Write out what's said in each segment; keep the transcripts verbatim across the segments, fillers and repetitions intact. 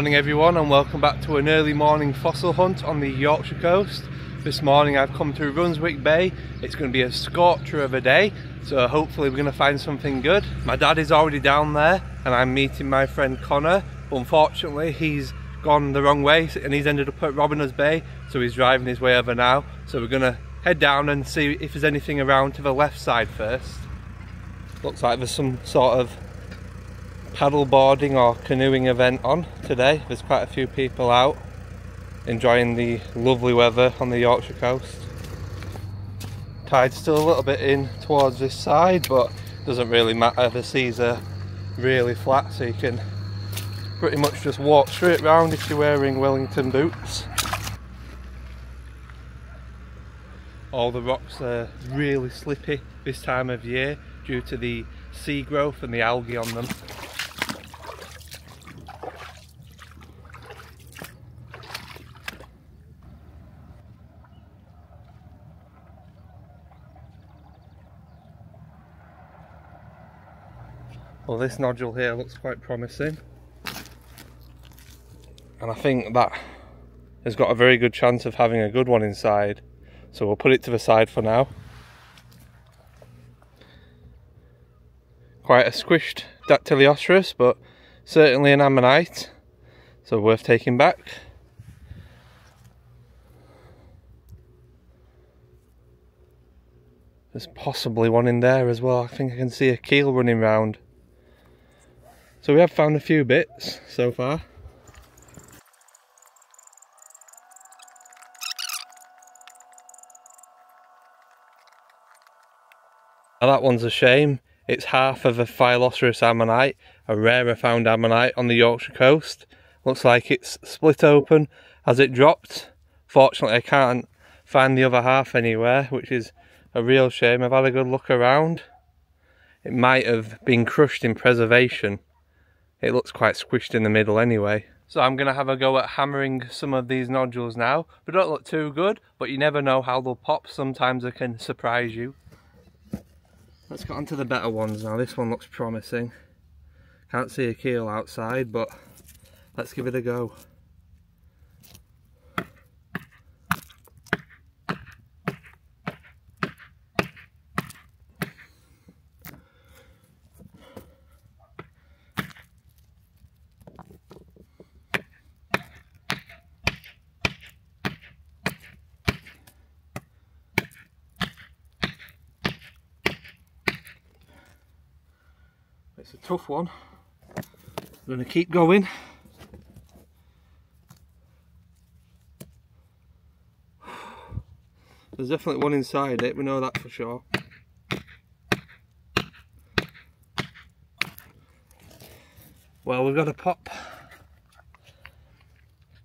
Morning everyone, and welcome back to an early morning fossil hunt on the Yorkshire coast. This morning I've come to Runswick Bay. It's going to be a scorcher of a day, so hopefully we're going to find something good. My dad is already down there and I'm meeting my friend Connor. Unfortunately he's gone the wrong way and he's ended up at Robiners Bay, so he's driving his way over now. So we're going to head down and see if there's anything around to the left side first. Looks like there's some sort of paddle boarding or canoeing event on today. There's quite a few people out enjoying the lovely weather on the Yorkshire coast. Tide's still a little bit in towards this side, but doesn't really matter. The seas are really flat, so you can pretty much just walk straight round if you're wearing Wellington boots. All the rocks are really slippy this time of year due to the sea growth and the algae on them. Well, this nodule here looks quite promising, and I think that has got a very good chance of having a good one inside, so we'll put it to the side for now. Quite a squished Dactylioceras, but certainly an ammonite, so worth taking back. There's possibly one in there as well. I think I can see a keel running round. So we have found a few bits so far. Now that one's a shame. It's half of a Phylloceras ammonite, a rarer found ammonite on the Yorkshire coast. Looks like it's split open as it dropped. Fortunately I can't find the other half anywhere, which is a real shame. I've had a good look around. It might have been crushed in preservation. It looks quite squished in the middle anyway. So I'm going to have a go at hammering some of these nodules now. They don't look too good, but you never know how they'll pop. Sometimes they can surprise you. Let's get on to the better ones now. This one looks promising. Can't see a keel outside, but let's give it a go. It's a tough one. I'm going to keep going. There's definitely one inside it, we know that for sure. Well, we've got a pop.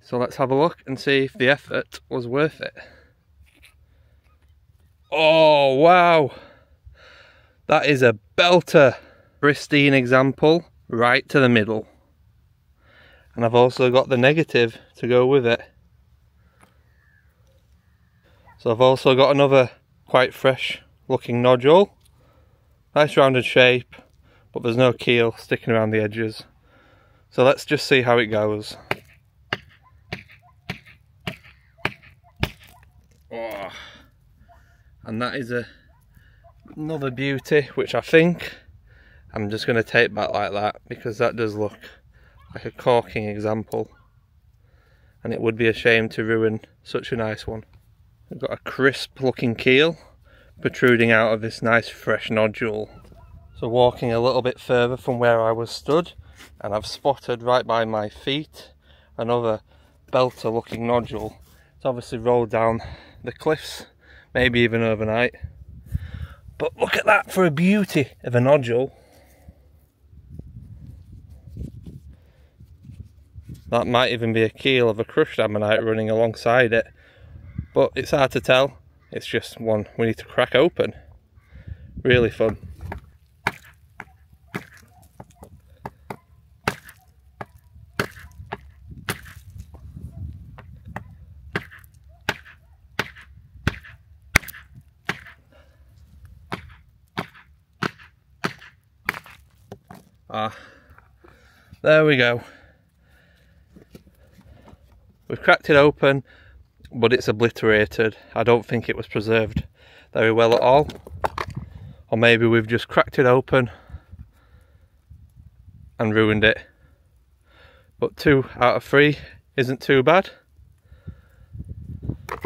So let's have a look and see if the effort was worth it. Oh, wow! That is a belter! Pristine example, right to the middle. And I've also got the negative to go with it. So I've also got another quite fresh looking nodule. Nice rounded shape, but there's no keel sticking around the edges. So let's just see how it goes. Oh, and that is a, another beauty, which I think I'm just going to take back like that, because that does look like a corking example, and it would be a shame to ruin such a nice one. We've got a crisp looking keel protruding out of this nice fresh nodule. So walking a little bit further from where I was stood, and I've spotted right by my feet another belter looking nodule. It's obviously rolled down the cliffs, maybe even overnight, but look at that for a beauty of a nodule. That might even be a keel of a crushed ammonite running alongside it, but it's hard to tell. It's just one we need to crack open. Really fun. Ah, there we go. We've cracked it open, but it's obliterated. I don't think it was preserved very well at all. Or maybe we've just cracked it open and ruined it. But two out of three isn't too bad.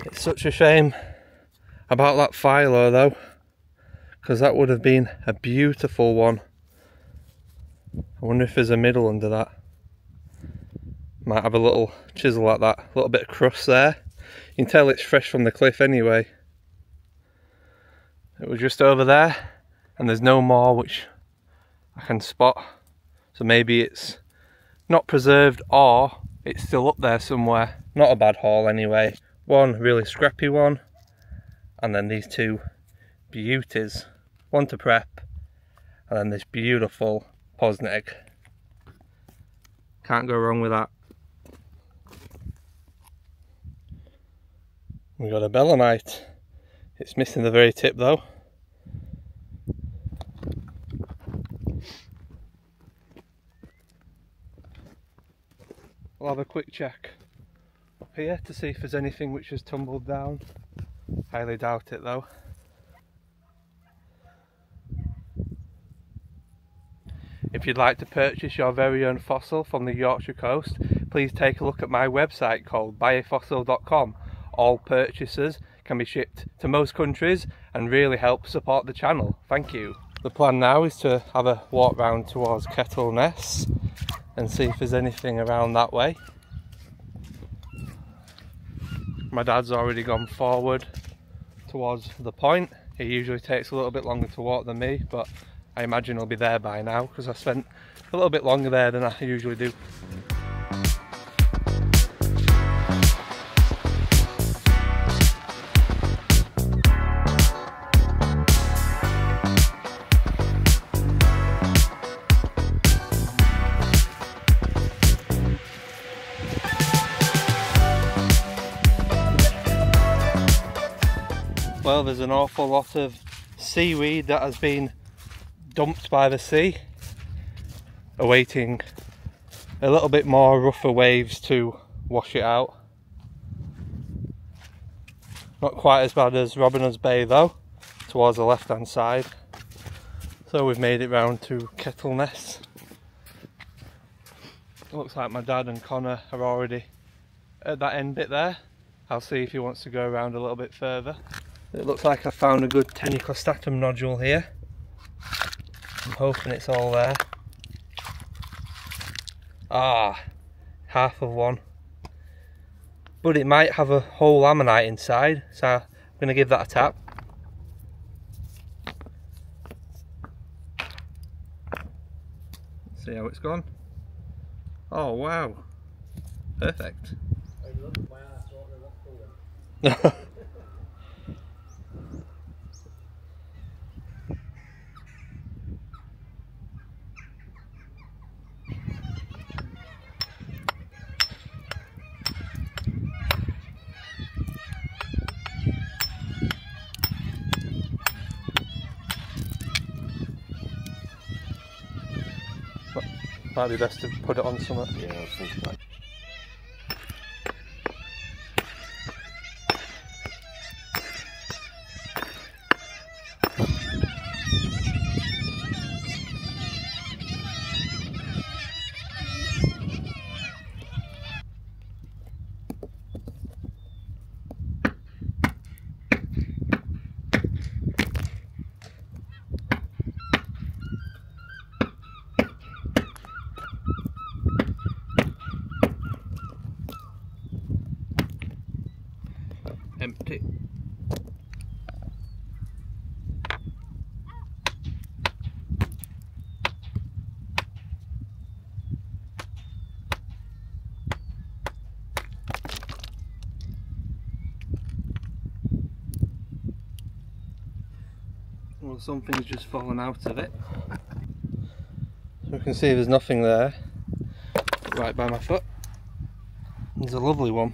It's such a shame about that phyllo though, because that would have been a beautiful one. I wonder if there's a middle under that. Might have a little chisel like that, a little bit of crust there. You can tell it's fresh from the cliff anyway. It was just over there, and there's no more which I can spot. So maybe it's not preserved, or it's still up there somewhere. Not a bad haul anyway. One really scrappy one, and then these two beauties. One to prep, and then this beautiful posneck. Can't go wrong with that. We got a belemnite. It's missing the very tip though. We'll have a quick check up here to see if there's anything which has tumbled down. Highly doubt it though. If you'd like to purchase your very own fossil from the Yorkshire coast, please take a look at my website called buy a fossil dot com. All purchases can be shipped to most countries and really help support the channel. Thank you. The plan now is to have a walk round towards Kettleness and see if there's anything around that way. My dad's already gone forward towards the point. He usually takes a little bit longer to walk than me, but I imagine he'll be there by now because I spent a little bit longer there than I usually do. Well, there's an awful lot of seaweed that has been dumped by the sea, awaiting a little bit more rougher waves to wash it out. Not quite as bad as Robiners Bay though, towards the left hand side. So we've made it round to Kettleness. It looks like my dad and Connor are already at that end bit there. I'll see if he wants to go around a little bit further. It looks like I found a good tenuicostatum nodule here. I'm hoping it's all there. Ah, half of one. But it might have a whole ammonite inside, so I'm going to give that a tap. See how it's gone. Oh wow, perfect. Might be best to put it on somewhere. Yeah, I think so. Empty. Well, something's just fallen out of it. So we can see there's nothing there, right by my foot. There's a lovely one.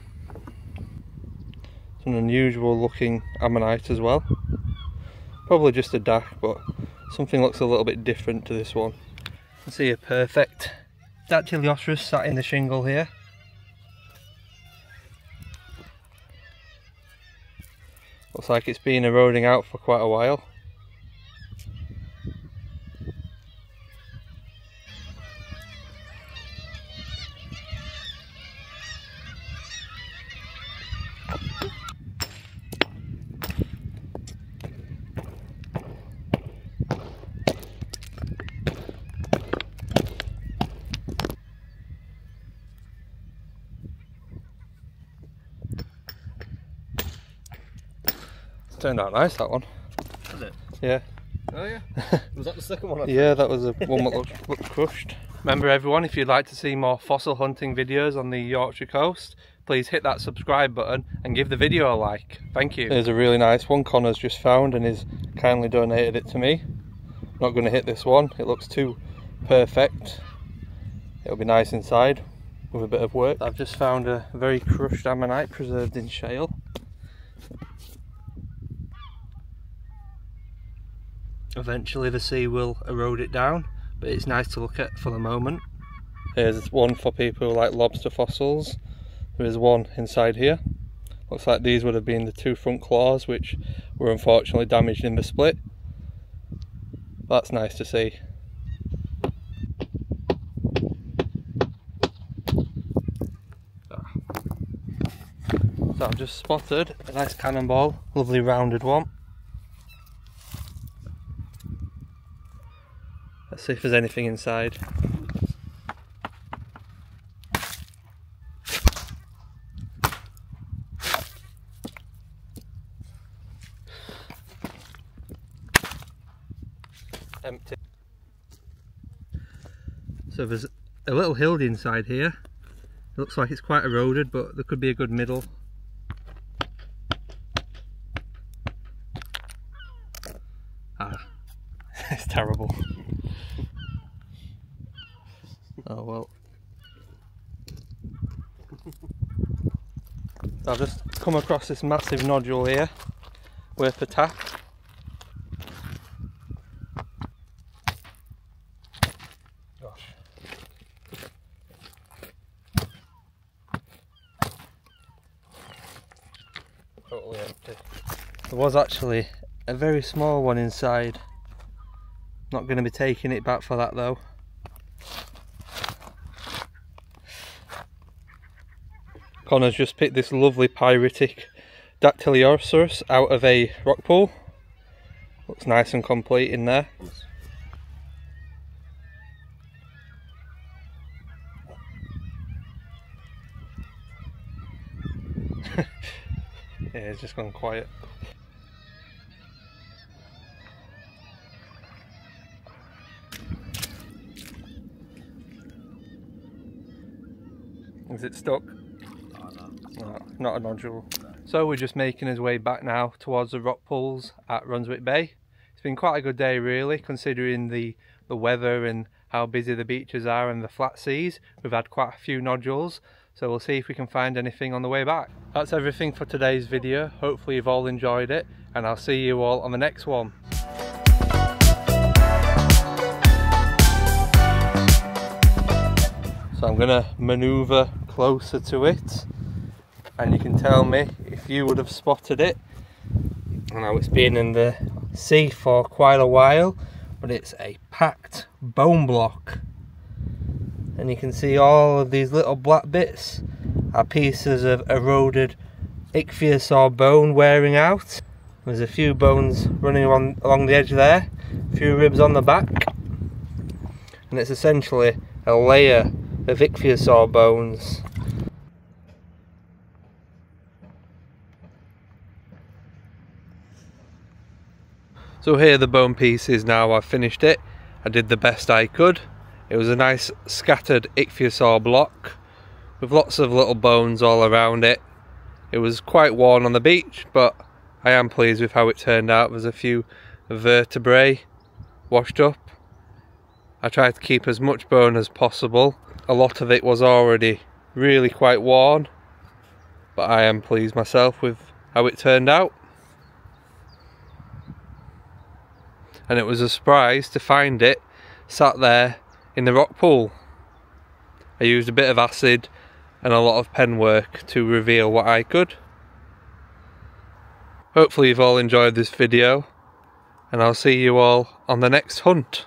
An unusual looking ammonite as well. Probably just a dac, but something looks a little bit different to this one. You can see a perfect Dactylioceras sat in the shingle here. Looks like it's been eroding out for quite a while. Turned out nice, that one. Did it? Yeah. Oh yeah. Was that the second one? Yeah, that was the one that looked, looked crushed. Remember everyone, if you'd like to see more fossil hunting videos on the Yorkshire coast, please hit that subscribe button and give the video a like. Thank you. There's a really nice one Connor's just found and he's kindly donated it to me. I'm not going to hit this one, it looks too perfect. It'll be nice inside with a bit of work. I've just found a very crushed ammonite preserved in shale. Eventually the sea will erode it down, but it's nice to look at for the moment. Here's one for people who like lobster fossils. There is one inside here. Looks like these would have been the two front claws, which were unfortunately damaged in the split. That's nice to see. So I've just spotted a nice cannonball, lovely rounded one. Let's see if there's anything inside. Empty. So there's a little hill inside here. It looks like it's quite eroded, but there could be a good middle. Ah, it's terrible. Oh well. I've just come across this massive nodule here, worth a tap. Gosh. Totally empty. There was actually a very small one inside. Not going to be taking it back for that though. Connor's just picked this lovely pyritic Dactylioceras out of a rock pool. Looks nice and complete in there. Yeah, it's just gone quiet. Is it stuck? No, not a nodule. So we're just making his way back now towards the rock pools at Runswick Bay. It's been quite a good day really, considering the, the weather and how busy the beaches are and the flat seas. We've had quite a few nodules, so we'll see if we can find anything on the way back. That's everything for today's video. Hopefully you've all enjoyed it, and I'll see you all on the next one. So I'm going to manoeuvre closer to it, and you can tell me if you would have spotted it. I know it's been in the sea for quite a while, but it's a packed bone block. And you can see all of these little black bits are pieces of eroded ichthyosaur bone wearing out. There's a few bones running along, along the edge there, a few ribs on the back. And it's essentially a layer of ichthyosaur bones. So here the bone pieces now, I've finished it. I did the best I could. It was a nice scattered ichthyosaur block with lots of little bones all around it. It was quite worn on the beach, but I am pleased with how it turned out. There's a few vertebrae washed up. I tried to keep as much bone as possible. A lot of it was already really quite worn, but I am pleased myself with how it turned out. And it was a surprise to find it sat there in the rock pool. I used a bit of acid and a lot of pen work to reveal what I could. Hopefully you've all enjoyed this video, and I'll see you all on the next hunt.